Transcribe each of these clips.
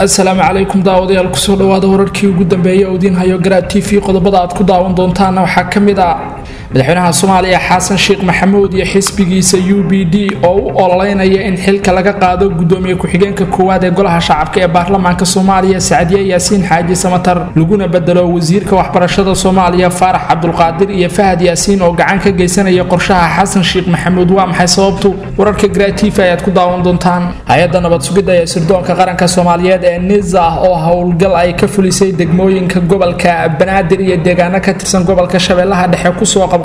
السلام عليكم داودي الكسور دوادا وركي وجود بيا ودين هيو جراد تي في قد بدأت كدا وندون تانا وحكم دا مدحونها الصومالية حسن شيخ محمود يحس بجيس UBD أو أونلاين يا إن حلك لقى قادو قدومي كحجين كقواد يقولها شعب كبرلمان كصومالية سعدية ياسين حاجي سمطر لجونا بدلوا وزير كوحبرشة الصومالية فرح عبدالقادر يا فهد ياسين أو جعان كجيسنا يا قرشها حسن شيخ محمود وام حسابته ورك جراد تي في يتكدا وندون تان أيضا نبتسجد يا سردون كقرن كصومالية NISA أو هالقل أي كفلسي دجموين كجبل كبنادر يدجانا كترسن جبل كشبيلها دحي كسوق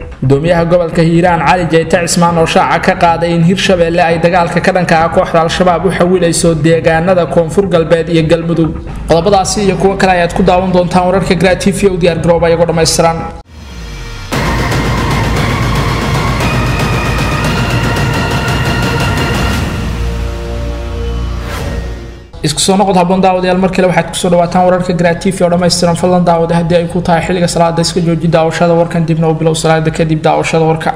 دوميها قبل كهيران علي جاي تعسمان وشاع كقاضين هيرشابelle أي دجال ككدن كأكوح على الشباب وحول يسود ديجان هذا Koonfur Galbeed يقلبدو قلب ضعسي يكون كلايات كداون دون تاورر كجراد تي في وديار جروبا يقدر ما يسران iskusoma qod habon daawadayaal mar kale waxaad ku soo dhawaataan wararka Garaad TV oo dhameystiran falan daawada haddii ay ku tahay xilliga salaada iska jooji daawashada warkan dibna u bilow salaada kadib daawashada warka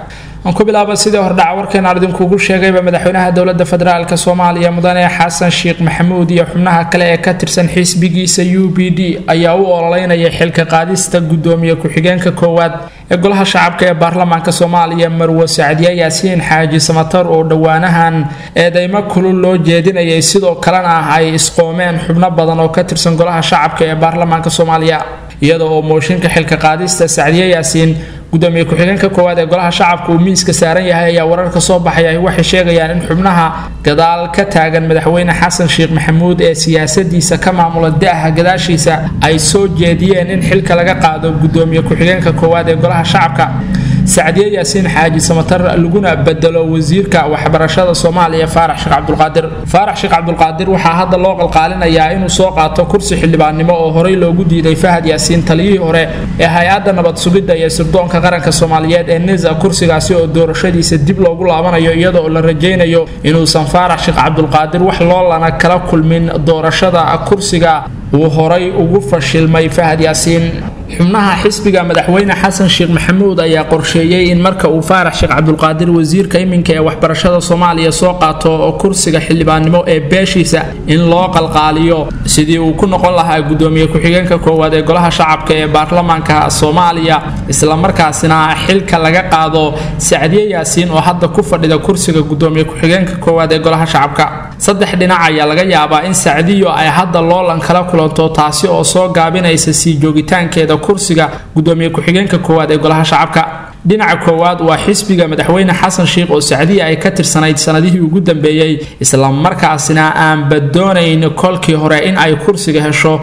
aan ku bilaabaa sidii hor dhaca warkan aan idinku ugu sheegayba madaxweynaha dawladda federaalka Soomaaliya mudane Xasan Sheekh Maxamuud iyo xubnaha kale ee ka tirsan xisbigiisa UBD ayaa u ololeynaya xilka qaadista gudoomiye ku-xigeenka koowaad ee golaha shacabka ee baarlamaanka Soomaaliya Marwo Saadiya Yaasiin Haaji Samatar oo dhawaanahan eedeymo kulul loo jeedinayay sidoo kalena ay isqoomeen xubno badan oo ka tirsan golaha shacabka ee baarlamaanka Soomaaliya iyadoo mooshinka xilka qaadista Saadiya Yaasiin gudoomiye ku-xigeenka koowaad ee golaha shacabka uu miiska saaran yahay ayaa wararka soo baxay waxay sheegayaan in xubnaha gadaal ka taagan madaxweyne Xasan Sheekh Maxamuud ee siyaasadiisa ka maamula daaha gadaashiisa ay soo jeediyeen in xilka laga qaado gudoomiye ku-xigeenka koowaad ee golaha shacabka Saadiya Yaasiin Haaji Samatar laguna bedelo wasiirka waxbarashada Soomaaliya Farax Sheekh Cabdulqaadir Farax Sheekh Cabdulqaadir waxa hadda loo qalqaalinayaa inuu soo qaato kursi xildhibaannimo oo horey loogu diiday Fahad Yaasiin taliyihii hore ee hay'adda nabad sugidda iyo sirdoonka qaranka Soomaaliyeed ee NISA kursigaasi oo doorashadiisa dib loogu laabanayo iyadoo la rajeynayo inuu san Farax Sheekh Cabdulqaadir wax loo lana kala kulmin doorashada kursiga uu horey ugu fashilmay Fahad Yaasiin xubnaha xisbiga madaxweyne Xasan Sheekh Maxamuud ayaa qorsheeyay in marka uu Farax Sheekh Cabdulqaadir wasiirka iminka ee waxbarashada Soomaaliya soo qaato kursiga xildhibaannimo ee beeshiisa in loo qalqaaliyo sidii uu ku noqon lahaa gudoomiye ku-xigeenka koowaad ee golaha shacabka ee baarlamaanka Soomaaliya isla markaasina xilka laga qaado Saadiya Yaasiin oo hadda ku fadhida kursiga gudoomiye ku-xigeenka koowaad ee golaha shacabka saddex dhinac ayaa laga yaabaa in Saadiyo ay hadda loolan kala kulanto taasi oo soo gaabinaysa sii joogitaankeeda kursiga gudoomiye ku-xigeenka koowaad ee golaha shacabka dhinaca koowaad waa xisbiga madaxweyne Xasan Sheekh oo Saadiya ay ka tirsanayd sanadihii ugu dambeeyay isla markaasina aan badoonayn kolkii hore in ay kursiga hesho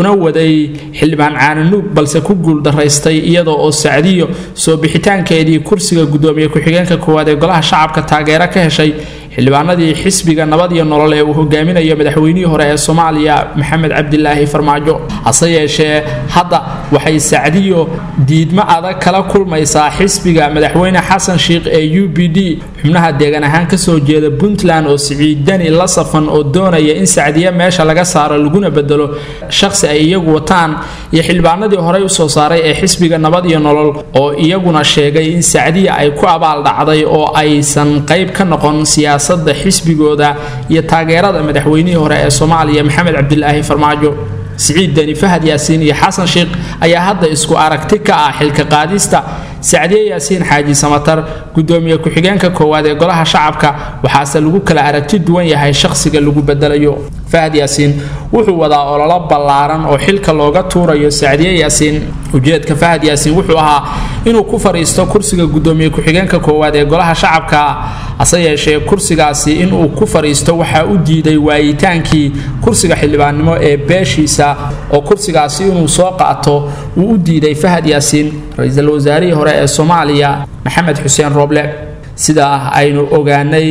una waday xildhibaan Caanuug balse ku guul daraystay iyadoo Saadiyo soo bixitaankeedii kursiga gudoomiye ku-xigeenka koowaad ee golaha shacabka taageero ka heshay xildhibaanadii xisbiga nabad iyo nolol ee uu hogaaminayo madaxweynihii hore ee Soomaaliya Maxamed Cabdullaahi Farmaajo ase yeeshee hadda waxay Saadiyo diidmo adag kala kulmaysaa xisbiga madaxweyne Xasan Sheekh ee UBD xubnaha deegan ahaan ka soo jeeda Puntland oo siciidan la safan oo doonaya in Saadiya meesha laga saaro laguna bedelo shakhsi ay iyagu wataan iyo xildhibaanadii hore u soo saaray ee xisbiga nabad iyo nolol oo iyaguna sheegay in Saadiya ay ku abaal dhacday oo aysan qayb ka noqon siyaasad صدق حسبيجودا يتاجرات مدحويني هراء الصومالي محمد عبدالله فرماجو سعيد دني فهد ياسين حسن شيخ أي هذا إسكو أركتك أحلك قادستا Saadiya Yaasiin Haaji Samatar gudoomiye ku-xigeenka koowaad ee golaha shacabka waxaase lagu kala aragti duwan yahay shakhsiga lagu bedelayo Fahad Yaasiin wuxuu wadaa ololo ballaaran oo xilka looga tuurayo Saadiya Yaasiin ujeedka Fahad Yaasiin wuxuu ahaa inuu ku fariisto kursiga gudoomiye ku-xigeenka koowaad ee golaha shacabka ase yeeshee kursigaasi inuu ku fariisto waxa uu diiday waayitaankii kursiga xildhibaannimo ee beeshiisa oo kursigaasi inuu soo qaato uu u diiday Fahad Yaasiin ra'iisul wasaaraha Soomaaliya Maxamed Xuseen Roble sida aynu ogaanay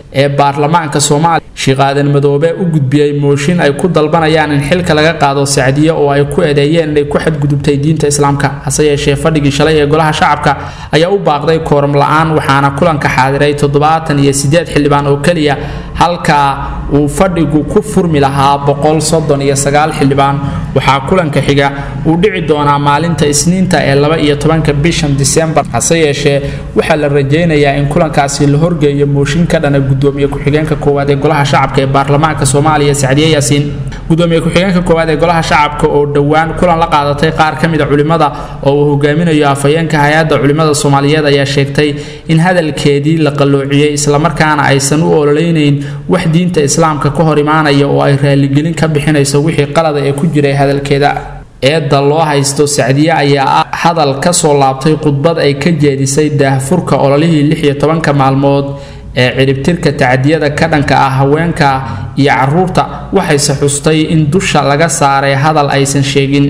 بارلمانك الصومال شقادن مدوبة وجود بيا موشين أي كود البنا يعني حلك لقى قاضي سعدية أو أي كود أيين اللي كحد قدوب تيدين تإسلام ك حسيا شيفردي شلي يقولها شعبك أي أو باقي كورم لعان وحنا كلن كحاضرين تضباطن يسديات حلي بعنده وكلية هلك وفرق كفر ملها بقول صدّن يسجل حلي بعنده وحاكلن كحجة ودعي دونا مالين تسنين تألبا يتبان كبيشن ديسمبر حسيا شيء وحل الرجينا يا إن كلن كاسي الهرج يموشين كذا قدوم يكحجان كقواد يقولها شعبك برلمان كصوماليا سعدية ياسين قدوم يكحجان كقواد يقولها شعبك أو دوان كلن لقى تيقار كم يدعو لماذا أو هجامين يافيان كهيدا علماء الصوماليين يا شيكتي إن هذا الكيدي لقلوعية إسلام كان عيسن وولينين وحدين تإسلام ككهر معنا يا وإيران الجنين كبحنا يسويه قلده يكجري هذا الكيدا إيد الله يستو سعدية يا هذا الكسر لعطي قطبات أي كجدي سيده فرقة أوليه اللحية طبعا كمعلومات ciribtirka tacadiyada ka dhanka ah haweenka iyo caruurta waxay saxustay in dusha laga saaray hadal aysan sheegin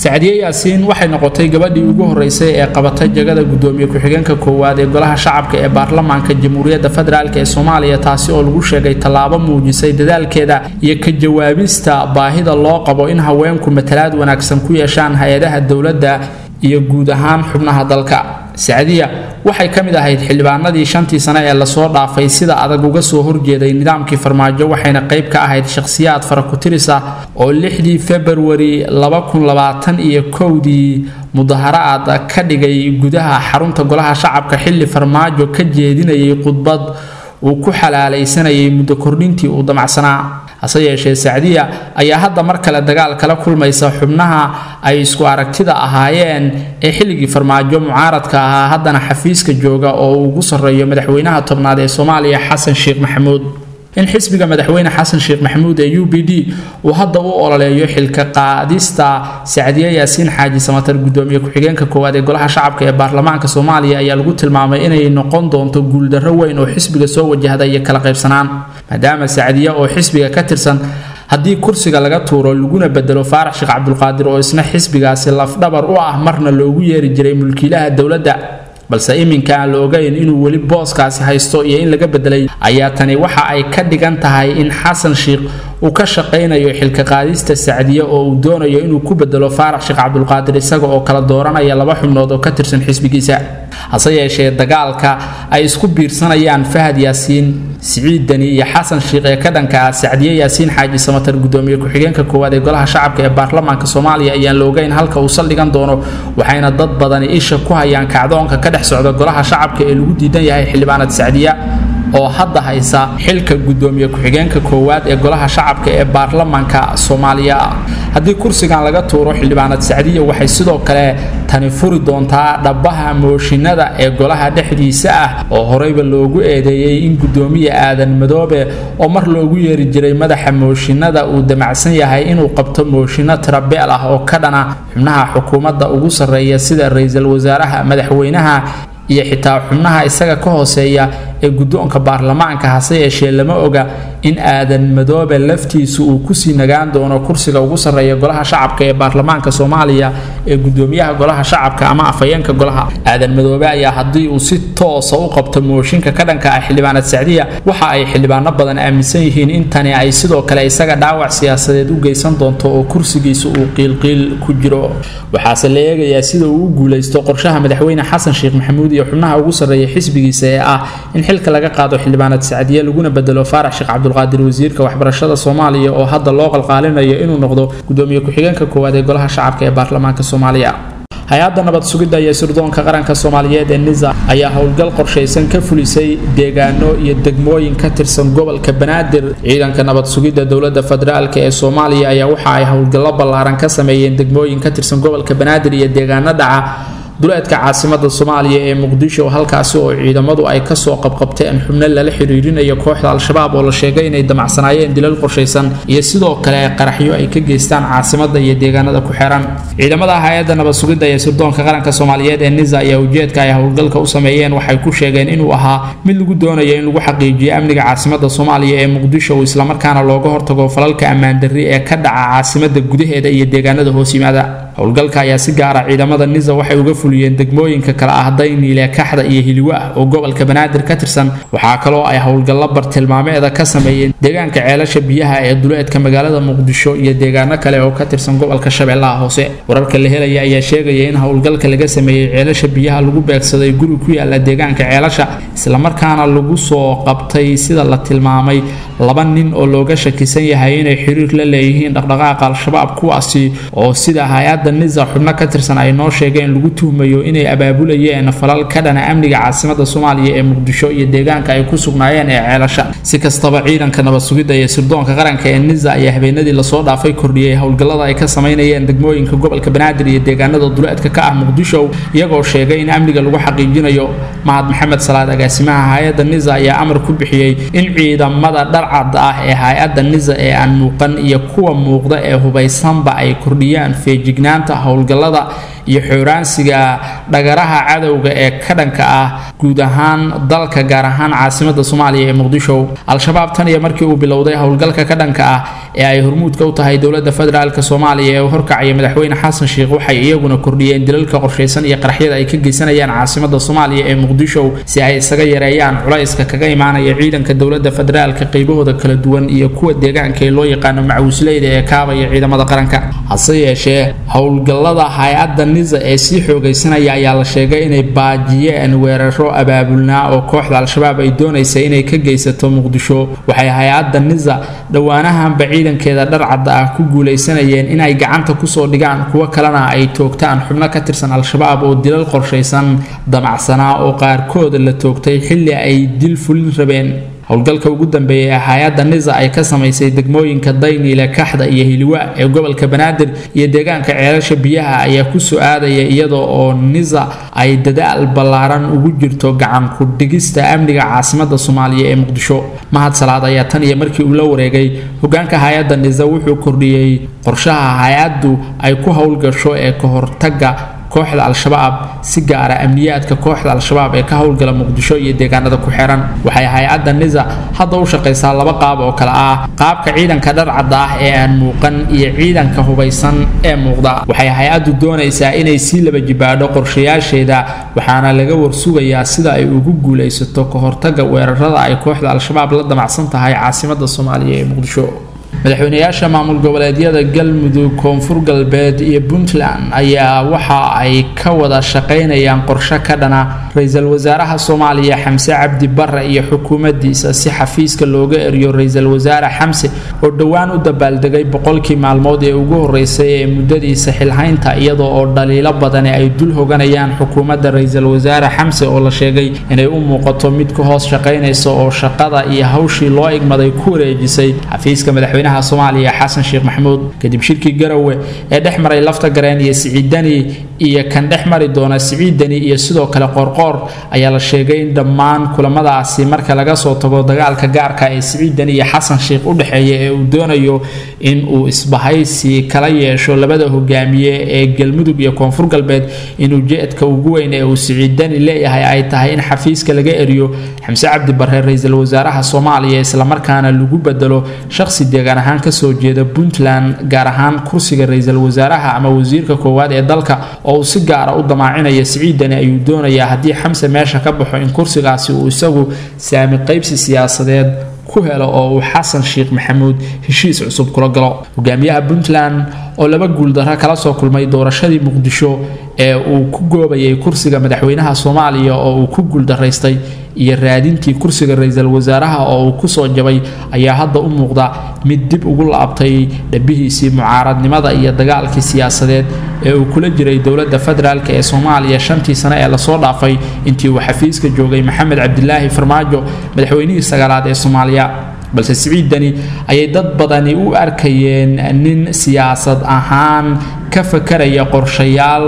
Saadiya Yaasiin waxay noqotay gabadhii ugu horeysay ee qabatay jagada gudoomiye ku-xigeenka koowaad ee golaha shacabka ee baarlamaanka Jamhuuriyadda Federaalka ee Soomaaliya taasi oo lagu sheegay talaabo muujisay dadaalkeeda iyo ka jawaabista baahida loo qabo in haweenku matalaad wanaagsan ku yeeshaan hay'adaha dawladda iyo guud ahaan xubnaha dalka Saadiya waxay kamid ahayd xilbaanadii 5 sano ee la soo dhaafay sida adag uga soo horjeeday nidaamkii farmaajo waxayna qayb ka ahayd shakhsiyaad farakutirisa oo 6 February 2021 mudaharaad ka dhigay gudaha xarunta golaha shacabka xilli farmaajo ka jeedinayay qudbad oo ku xalaalaysanayay muddo kordhintii uu damacsanaa hase yeeshee Saadiya ayaa hadda mar kale dagaal kala kulmaysa xubnaha ay isku aragtida ahaayeen ee xiligi farmaajo mucaaradka ah haddana xafiiska jooga oo ugu sareeyo madaxweynaha 10aad ee Soomaaliya Xasan Sheekh Maxamuud in xisbiga madaxweynaha Xasan Sheekh Maxamuud ee UBD uu hadda u ololeeyo xilka qaadista Saadiya Yaasiin Haaji Samatar gudoomiye ku-xigeenka koowaad ee golaha shacabka ee baarlamaanka Soomaaliya ayaa lagu tilmaamay inay noqon doonto guuldarro weyn oo xisbiga soo wajahday iyo kala qaybsanaan maadaama Saadiya oo xisbiga ka tirsan haddii kursiga laga tuuro laguna bedelo Farax Sheekh Cabdulqaadir oo isna xisbigaasi laf dhabar u ah marna loogu yeeri jiray mulkiilaha dawladda balse iminka loo ogeyn inuu wali booskaasi haysto iyo in laga bedelay ayaa tani waxa ay ka dhigan tahay in Xasan Sheekh uu ka shaqeynayo xilka qaadista Saadiya oo uu doonayo inuu ku bedelo Farax Sheekh Cabdulqaadir isaga oo kala dooranaya 2 xubnood oo ka tirsan xisbigiisa hase yeeshee dagaalka ay isku biirsanayaan Fahad Yaasiin Siciidani iyo Xasan Sheekh ee ka dhanka Saadiya Yaasiin Haaji Samatar gudoomiye ku-xigeenka koowaad ee golaha shacabka ee baarlamaanka Soomaaliya ayaa loo ogeyn halka uu saldhigan doono waxayna dad badan isha ku hayaan kacdoonka ka dhex socda golaha shacabka ee lagu diidan yahay xildhibaanada Saadiya oo hadda haysa xilka gudoomiye ku-xigeenka koowaad ee golaha shacabka ee baarlamaanka Soomaaliya haddii kursigan laga tuuro xildhibaanada Saadiya waxay sidoo kale tani furi doontaa dhabaha mooshinada ee golaha dhexdiisa ah oo horeyba loogu eedeeyay in gudoomiye aadan madoobe oo mar loogu yeeri jiray madaxa mooshinada uu damacsan yahay inuu qabto mooshinada Hirshabelle ah oo ka dhana xubnaha xukuumadda ugu sareeya sida ra'iisul wasaaraha madaxweynaha iyo xitaa xubnaha isaga ka hooseeya ee gudoonka baarlamaanka hase yeeshee lama oga in aadan madoobe laftiisu uu ku sii nagaan doono kursiga ugu sareeya golaha shacabka ee baarlamaanka Soomaaliya ee gudoomiyaha golaha shacabka ama afayeenka golaha aadan madoobe ayaa hadii uu si toos ah u qabto mooshinka ka dhanka ah xildhibaanada Saadiya waxa ay xildhibaano badan aaminsan yihiin in tani ay sidoo kale isaga dhaawac siyaasadeed u geysan doonto oo kursigiisa uu qiilqiil ku jiro waxaase la eegayaa sida uu guulaysto qorshaha madaxweyne Xasan Sheekh Maxamuud iyo xubnaha ugu sareeya xisbigiisa ee ah in xilka laga qaado xildhibaanada Saadiya laguna bedelo Farax Sheekh Cabdulqaadir wasiirka waxbarashada Soomaaliya oo hadda loo qalqaalinayo inuu noqdo gudoomiye ku-xigeenka koowaad ee golaha shacabka ee baarlamaanka Soomaaliya hay'adda nabad sugidda iyo sirdoonka qaranka Soomaaliyeed ee NISA ayaa hawlgal qorsheysan ka fulisay deegaano iyo degmooyin ka tirsan gobolka Banaadir ciidanka nabad sugidda dawladda federaalka ee Soomaaliya ayaa waxa ay hawlgal ballaaran ka sameeyeen degmooyin ka tirsan gobolka Banaadir iyo deegaanada duleedka caasimada Soomaaliya ee Muqdisho halkaas oo ciidamadu ay ka soo qabqabteen xubno la xiriirinayo kooxda Al-Shabaab oo la sheegay inay damacsanayeen dilal qorshaysan iyo sidoo kale qaraxyo ay ka geystaan caasimada iyo deegaanada ku xeeran ciidamada hay'adda nabad sugidda ee sirdoonka qaranka Soomaaliyeed ee NISA ayaa ujeedka ay howlgalka u sameeyeen waxay ku sheegeen inuu ahaa mid lagu doonayo in lagu xaqiijiyo amniga caasimada Soomaaliya ee Muqdisho isla markaana looga hortago falalka ammaan darri ee ka dhaca caasimada gudaheeda iyo deegaanada hoos yimaada howlgalka ayaa si gaar ah ciidamada NISA waxay uga fuliyeen degmooyinka kala ah Dayniile, Kaxda iyo Hilwa oo gobolka Banaadir ka tirsan waxa kale oo ay howlgallo bartilmaameeda ka sameeyeen deegaanka ceelasha biyaha ee duleedka magaalada Muqdisho iyo deegaano kale oo ka tirsan gobolka Shabeelaha Hoose wararka la helay ayaa sheegaya in howlgalka laga sameeyay ceelasha biyaha lagu beegsaday guri ku yaala deegaanka ceelasha isla markaana lagu soo qabtay sida la tilmaamay laba nin oo looga shakisan yahay inay xiriir la leeyihiin dhaqdhaqaaqa Al-Shabaab kuwaasi oo sida hay'ad NISA xubno ka tirsan ay noo sheegeen lagu tuhmayo inay abaabulayeen falal ka dhana amniga caasimada Soomaaliya ee Muqdisho iyo deegaanka ay ku sugnaayeen ee ceelasha si kastaba ciidanka nabad sugidda ee sirdoonka qaranka ee NISA ayaa habeenadii la soo dhaafay kordhiyay howlgallada ay ka sameynayeen degmooyinka gobolka Banaadir iyo deegaanada duleedka ka ah Muqdisho iyagoo sheegay in amniga lagu xaqiijinayo mahad maxamed salaad agaasimaha hay'adda NISA ayaa amar ku bixiyay in ciidamada dharcad ah ee hay'adda NISA ee aan muuqan iyo kuwa muuqda ee hubaysanba ay kordhiyaan feejignaan howlgallada iyo xuraansiga dhagaraha cadawga ee ka dhanka ah guud ahaan dalka gaar ahaan caasimada Soomaaliya ee Muqdisho Al-Shabaab tan iyo markii uu bilowday howlgalka ka dhanka ah ee ay hormuudka u tahay dawladda federaalka Soomaaliya ee horkacay madaxweyne Xasan Sheekh waxay iyaguna kordhiyeen dilalka qorshaysan iyo qaraxyada ay ka geysanayaan caasimada Soomaaliya ee Muqdisho si ay isaga yareeyaan culayska kaga imaanaya ciidanka dawladda federaalka qaybahooda kala duwan iyo kuwa deegaanka loo yaqaan macawisleeyda ee kaabaya ciidamada qaranka hase yeeshee howlgallada hay'adda NISA ee si xoogaysanaya ayaa la sheegay inay baajiyeen weeraro abaabulnaa oo kooxda Al-Shabaab ay doonaysay inay ka geysato Muqdisho waxay hay'adda NISA dhawaanahan ciidankeeda dharcad ah ku guuleysanayeen in ay gacanta ku soo dhigaan kuwa kalena ay toogtaan xubno ka tirsan Al-Shabaab oo dilal qorshaysan damacsanaa oo qaarkood la toogtay xilli ay dil fulin rabeen howlgalka ugu dambeeyay ee hay'adda NISA ay ka sameysay degmooyinka Dayniile, Kaxda iyo Hilwa ee gobolka Banaadir iyo deegaanka ceelasha biyaha ayaa ku soo aadayay iyadoo oo NISA ay dadaal ballaaran ugu jirto gacan ku dhigista amniga caasimada Soomaaliya ee Muqdisho mahad salaad ayaa tan iyo markii uu la wareegay hogaanka hay'adda NISA wuxuu kordhiyay qorshaha hay'addu ay ku howlgasho ee ka hortagga kooxda Al-Shabaab si gaar ah amniyaadka kooxda Al-Shabaab ee ka howlgala Muqdisho iyo deegaanada ku xeeran waxay hay'adda NISA hadda u shaqeysaa laba qaab oo kala ah qaabka ciidanka dharcad ah ee aan muuqan iyo ciidanka hubaysan ee muuqda waxay hay'addu doonaysaa inay si laba jibaadho qorshayaasheeda waxaana laga warsugayaa sida ay ugu guuleysato ka hortagga weerarada ay kooxda Al-Shabaab la damacsan tahay caasimada Soomaaliya ee Muqdisho madaxweynayaasha maamul goboleedyada Galmudug, Koonfur Galbeed iyo Puntland ayaa waxa ay ka wada shaqeynayaan qorshe ka dhana ra'iisul wasaaraha Soomaaliya Xamse Cabdi Barre iyo xukuumaddiisa si xafiiska looga eriyo ra'iisul wasaare Xamse oo dhawaan u dabaaldegay 100kii maalmood ee ugu horeysay ee muddadiisa xilhaynta iyadoo oo dhaliilo badan ay dul hoganayaan xukuumadda ra'iisul wasaare Xamse oo la sheegay inay u muuqato mid ka hoos shaqeynaysa oo shaqada iyo hawshii loo igmaday ku wareejisay xafiiska madaxweynaha Soomaaliya Xasan Sheekh Maxamuud kadib shirkii Garawe ee dhexmaray lafta gareen iyo Siciidani iyo kan dhexmari doona Siciidani iyo sidoo kale qorqor ayaa la sheegay in dhammaan kulamadaasi marka laga soo tago dagaalka gaarka ee Siciidani iyo Xasan Sheekh u dhaxeeyay ee uu doonayo in uu isbahaysi kala yeesho labada hogaamiye ee Galmudug iyo Koonfur Galbeed in ujeedka ugu weyn ee uu Siciidani leeyahay ay tahay in xafiiska laga eriyo Xamse Cabdi Barre ra'iisul wasaaraha Soomaaliya isla markaana lagu bedelo shakhsi deegaan ahaan ka soo jeeda Puntland gaar ahaan kursiga ra'iisul wasaaraha ama wasiirka koowaad ee dalka oo si gaar ah u damaacinaya Siciidani ayuu doonayaa haddii Xamse meesha ka baxo in kursigaasi uu isagu saami qaybsi siyaasadeed ku helo oo Xasan Sheekh Maxamuud heshiis cusub kula galo hogaamiyaha Puntland oo laba guuldaro kala soo kulmay doorashadii Muqdisho ee uu ku goobayay kursiga madaxweynaha Soomaaliya oo uu ku guuldaraystay iyo raadintii kursiga ra'iisul wasaaraha oo uu ku soo jabay ayaa hadda u muuqda mid dib ugu laabtay dhabihiisii mucaaradnimada iyo dagaalkii siyaasadeed ee uu kula jiray dawladda federaalka ee Soomaaliya shantii sano ee la soo dhaafay intii uu xafiiska joogay Maxamed Cabdullaahi Farmaajo madaxweynihii 9aad ee Soomaaliya balse Swiidani ayay dad badani u arkayeen nin siyaasad ahaan ka fakaraya qorshayaal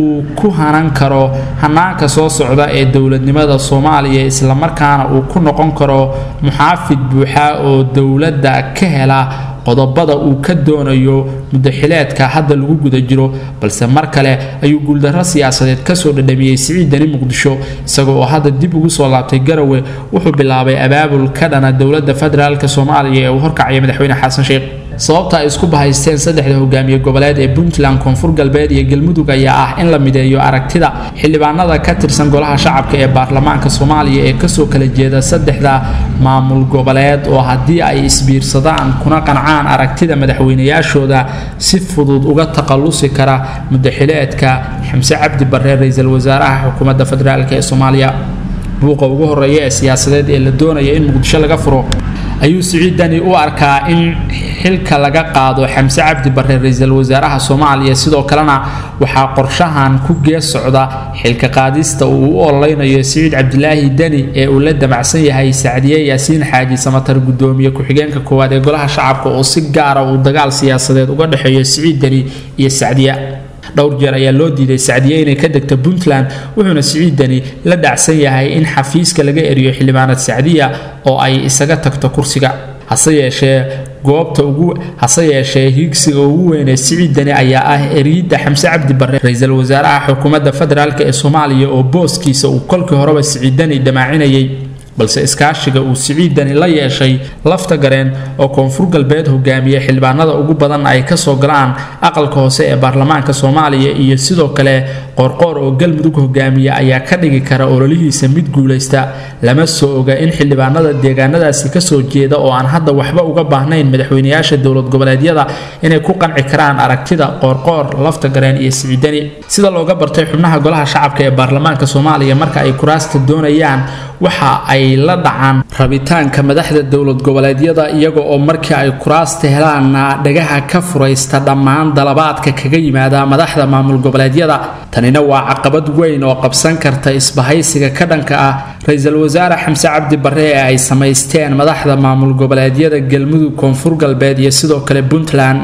uu ku hanan karo hanaanka soo socda ee dawladnimada Soomaaliya isla markaana uu ku noqon karo muxaafid buuxa oo dawladda ka hela qodobada uu ka doonayo muddaxileedka hadda lagu guda jiro balse mar kale ayuu guuldaro siyaasadeed ka soo dhadhamiyay Swiidani Muqdisho isagoo hadda dib ugu soo laabtay Garowe wuxuu bilaabay abaabulka dhanka dawladda federaalka Soomaaliya ee uu horkacay madaxweyne Xasan Sheekh sababta ay isku bahaysteen saddexda hogaamiye goboleed ee Puntland Koonfur Galbeed iyo Galmudug ayaa ah in la mideeyo aragtida xildhibaanada ka tirsan golaha shacabka ee baarlamaanka Soomaaliya ee ka soo kala jeeda saddexda maamul goboleed oo hadii ay isbiirsadaan kuna qancaan aragtida madaxweynayaashooda si fudud uga taqallusi kara madaxweynaadka Xamse Cabdi Barre ra'iisul wasaaraha xukuumadda federaalka ee Soomaaliya buuqa ugu horeeya siyaasadeed ee la doonayo in Muqdisho laga furo ayuu Swiidani u arkaa in xilka laga qaado Xamse Cabdi Barre ra'iisul wasaaraha Soomaaliya sidoo kalena waxa qorshahan ku gees socda xilka qaadista uu ololeynayo Saadiya Cabdullaahi Dani ee uu la damacsan yahay Saadiya Yaasiin Haaji Samatar gudoomiye ku xigeenka koowaad ee golaha shacabka oo si gaar ah u dagaal siyaasadeed uga dhaxeeyo Swiidani iyo Saadiya dhowr jeer ayaa loo diiday Saadiya inay ka degto Puntland wuxuuna Swiidani la dhacsan yahay in xafiiska laga eriyo xildhibaanad Saadiya oo ay isaga tagto kursiga hase yeeshee goobta ugu hase yeeshee higsiga ugu weyn ee Swiidani ayaa ah erida Xamse Cabdi Barre ra'iisul wasaaraha xukuumadda federaalka ee Soomaaliya oo booskiisa uu kolkii horeba Swiidani damaacinayay balse iskaashiga uu Swiidani la yeeshay lafta gareen oo Koonfur Galbeed hogaamiye xilbaanada ugu badan ay ka soo galaan aqalka hoose ee baarlamaanka Soomaaliya iyo sidoo kale qorqoor oo Galmudug hogaamiye ayaa ka dhigi kara ololihiisa mid guuleysta lama soo oga in xilbaanada deegaanadaasi ka soo jeeda oo aan hadda waxba uga baahnayn madaxweynayaasha dawlad goboleedyada inay ku qanci karaan aragtida qorqoor lafta gareen iyo Swiidani sida looga bartay xubnaha golaha shacabka ee baarlamaanka Soomaaliya marka ay kuraasta doonayaan waxa ay la dhacaan rabitaanka madaxda dawlad goboleedyada iyaga oo markii ay kuraasta helaan dhagaha ka furaysta dhamaan dalabaadka kaga yimaada madaxda maamul goboleedyada tanina waa caqabad weyn oo qabsan karta isbahaysiga ka dhanka ah ra'iisul wasaare Xamse Cabdi Barre ay sameysteen madaxda maamul goboleedyada Galmudug Koonfur Galbeed iyo sidoo kale Puntland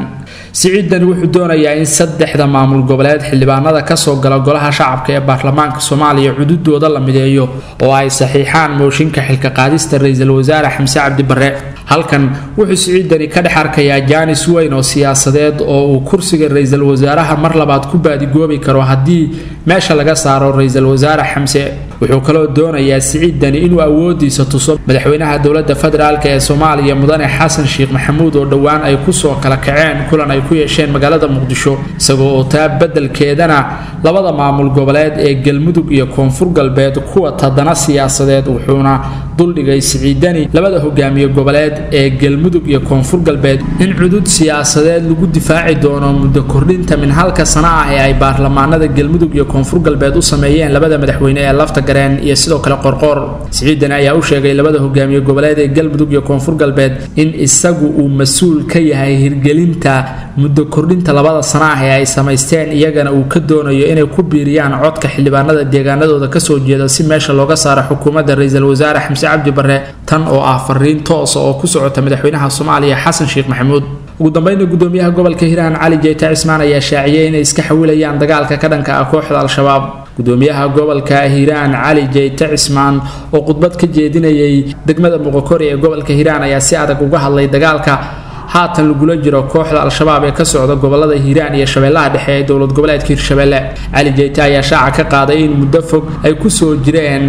Swiidani wuxuu doonayaa in saddexda maamul goboleed xildhibaanada ka soo gala golaha shacabka ee baarlamaanka Soomaaliya xuduudooda la mideeyo oo ay saxiixaan mooshinka xilka qaadista ra'iisul wasaare Xamse Cabdi Barre halkan wuxuu Swiidani ka dhex arkayaa jaanis weyn oo siyaasadeed oo uu kursiga ra'iisul wasaaraha mar labaad ku baadigoobi karo haddii meesha laga saaro ra'iisul wasaare Xamse wuxuu kaloo doonayaa Swiidani inuu awoodiisa tuso madaxweynaha dawladda federaalka ee Soomaaliya mudane Xasan Sheekh Maxamuud oo dhawaan ay ku soo kala kaceen kulan ku yeesheen magaalada Muqdisho isagoo taab bedelkeedana labada maamul goboleed ee Galmudug iyo Koonfur Galbeed kuwa tadana siyaasadeed wuxuuna duldhigay Swiidani labada hogaamiye goboleed ee Galmudug iyo Koonfur Galbeed in xuduud siyaasadeed lagu difaaci doono muddo kordhinta min halka sano ah ee ay baarlamaanada Galmudug iyo Koonfur Galbeed u sameeyeen labada madaxweyne ee lafta gareen iyo sidoo kale qorqoor Swiidani ayaa u sheegay labada hogaamiye goboleed ee Galmudug iyo Koonfur Galbeed in isagu uu mas'uul ka yahay hirgelinta muddo kordhinta labada sano ah ee ay sameysteen iyagana uu ka doonayo inay ku biiriyaan codka xildhibaanada deegaanadooda ka soo jeeda si meesha looga saaro xukuumadda ra'iisul wasaare Xamse Cabdi Barre tan oo ah fariin toos oo ku socota madaxweynaha Soomaaliya Xasan Sheekh Maxamuud ugu dambeyn gudoomiyaha gobolka Hiiraan Cali Jeyta Ismaan ayaa shaaciyay inay iska xawilayaan dagaalka ka dhanka ah kooxda Al-Shabaab gudoomiyaha gobolka Hiiraan Cali Jeyta Ismaan oo khudbad ka jeedinayay degmada Muqdisho ee gobolka Hiiraan ayaa si adag uga hadlay dagaalka haatan lagula jiro kooxda Al-Shabaab ee ka socda gobolada Hiiraan iyo Shabeelaha Dhexe ee dawlad goboleedka Hirshabelle Cali Jeyta ayaa shaaca ka qaaday in muddo fog ay ku soo jireen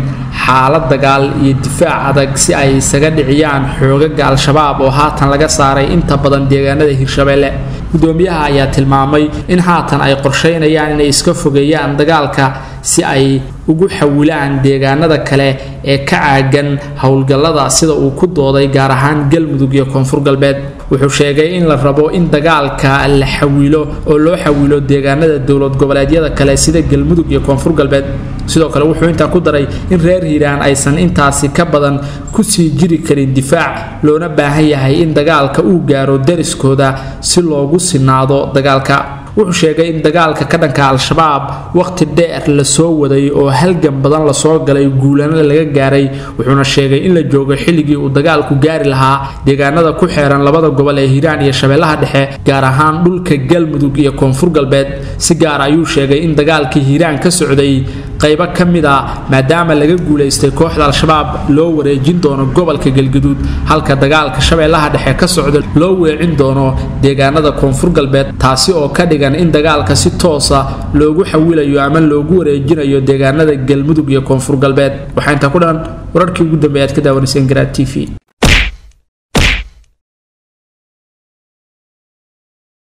xaalad dagaal iyo difaac adag si ay isaga dhiciyaan xoogagga Al-Shabaab oo haatan laga saaray inta badan deegaanada Hirshabelle gudoomiyaha ayaa tilmaamay in haatan ay qorsheynayaan inay iska fogeeyaan dagaalka si ay ugu xawilaan deegaanada kale ee ka aagan hawlgallada sida uu ku dooday gaar ahaan Galmudug iyo Koonfur Galbeed wuxuu sheegay in la rabo in dagaalka la xawilo oo loo xawilo deegaanada dawlad goboleedyada kale sida Galmudug iyo Koonfur Galbeed sidoo kale wuxuu inta ku daray in reer Hiiraan aysan intaasi ka badan ku sii jiri karin difaac loona baahan yahay in dagaalka uu gaaro dariskooda si loogu sinaado dagaalka wuxuu sheegay in dagaalka ka dhanka Al-Shabaab waqti dheer la soo waday oo halgan badan la soo galay guulanada laga gaaray wuxuuna sheegay in la joogo xilligii uu dagaalku gaari lahaa deegaanada ku xeeran labada gobol ee Hiiraan iyo Shabeelaha Dhexe gaar ahaan dhulka Galmudug iyo Koonfur Galbeed si gaar ah ayuu sheegay in dagaalkii Hiiraan ka socday qaybo kamid ah maadaama laga guuleystay kooxda Al-Shabaab loo wareejin doono gobolka Galguduud halka dagaalka Shabeelaha Dhexe ka socda loo weecin doono deegaanada Koonfur Galbeed taasi oo ka dhigan in dagaalka si toos ah loogu xawilayo ama loogu wareejinayo deegaanada Galmudug iyo Koonfur Galbeed waxaan ta ku dhahan wararkii ugu dambeeyay ka daawanaysan Garaad TV.